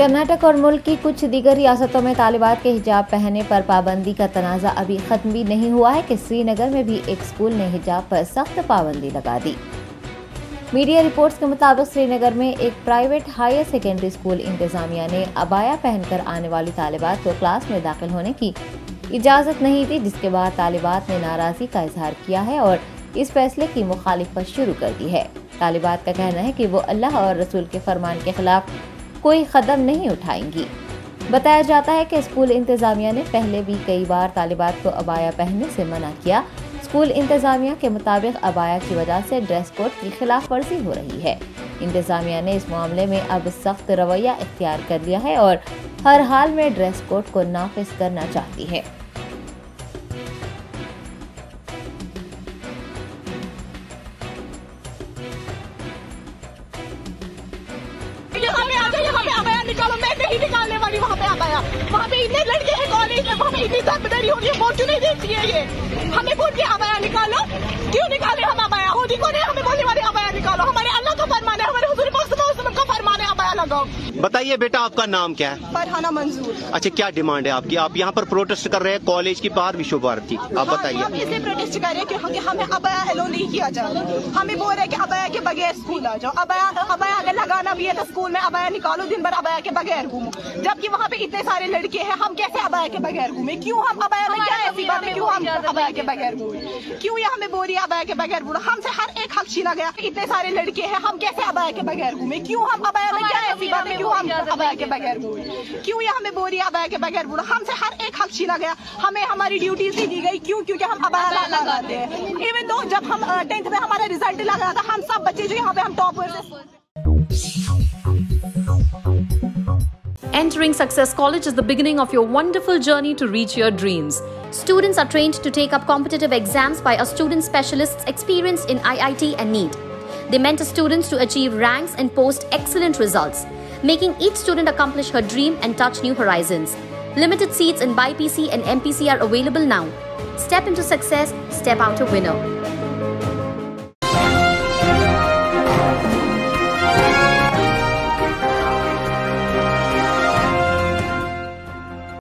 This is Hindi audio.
कर्नाटक और मुल्क की कुछ दीगर रियासतों में तालिबात के हिजाब पहनने पर पाबंदी का तनाज़ा अभी खत्म भी नहीं हुआ है कि श्रीनगर में भी एक स्कूल ने हिजाब पर सख्त पाबंदी लगा दी। मीडिया रिपोर्ट्स के मुताबिक श्रीनगर में एक प्राइवेट हायर सेकेंडरी स्कूल इंतजामिया ने अबाया पहनकर आने वाली तालिबात को क्लास में दाखिल होने की इजाज़त नहीं दी, जिसके बाद तालिबात ने नाराज़गी का इजहार किया है और इस फैसले की मुखालिफत शुरू कर दी है। तालिबात का कहना है कि वो अल्लाह और रसूल के फरमान के खिलाफ कोई कदम नहीं उठाएंगी। बताया जाता है कि स्कूल इंतजामिया ने पहले भी कई बार तालिबात को अबाया पहनने से मना किया। स्कूल इंतजामिया के मुताबिक अबाया की वजह से ड्रेस कोड की खिलाफ वर्जी हो रही है। इंतजामिया ने इस मामले में अब सख्त रवैया इख्तियार कर लिया है और हर हाल में ड्रेस कोड को नाफिज करना चाहती है। मैं नहीं निकालने वाली। वहाँ पे आया, वहाँ पे इतने लड़के हैं कॉलेज में, वहाँ पे इतनी दर्दरी हो रही है, वोट नहीं देती है ये। हमें बोल के आया निकालो, क्यों निकाले हम आया? होती को नहीं हमें बोलने वाले आया निकालो, हमारे अल्लाह का फरमान है, हमारे हुजूर पाक का फरमान है, आया लगाओ। बताइए बेटा, आपका नाम क्या है? परना मंजूर। अच्छा, क्या डिमांड है आपकी? आप यहाँ पर प्रोटेस्ट कर रहे हैं कॉलेज के बाहर विश्व भारतीय, आप बताइए। हम इसलिए प्रोटेस्ट कर रहे हैं कि हमें अबाया एलो नहीं किया जाए। हमें बोल रहे हैं कि अबाया के बगैर स्कूल आ जाओ। अबाया अगर लगाना भी है तो स्कूल में अबाया निकालो, दिन भर अबाया के बगैर घूमो, जबकि वहाँ पे इतने सारे लड़के हैं, हम कैसे अबाया के बगैर घूमे? क्यों हम अबाया में क्या ऐसी बात है? क्यों हम अबाया के बगैर घूमे? क्यों ये हमें बोल रही है अबाया के बगैर घूमो? हमसे हर एक हक छीना गया। इतने सारे लड़के हैं, हम कैसे अबाया के बगैर घूमे? क्यों हम अबाया में क्या ऐसी बात है? क्यों हम अबाया के बगैर बोले? क्यों यहाँ हमें बोल रही है अबाया के बगैर बोला? हमसे हर एक हक छीना गया, हमें हमारी ड्यूटीज नहीं दी गई। क्यों? क्योंकि हम अबाया लगाते हैं। इवन दो जब हम 10th में हमारा रिजल्ट लगा था, हम सब बच्चे जो यहाँ पे हम टॉपर्स हैं। Entering Success College is the beginning of your wonderful journey to reach your dreams. Students are trained to take up competitive exams by a student specialists experienced in IIT and NEET. They mentor students to achieve ranks and post excellent results, making each student accomplish her dream and touch new horizons. Limited seats in BPC and MPC are available now. Step into success, step out a winner.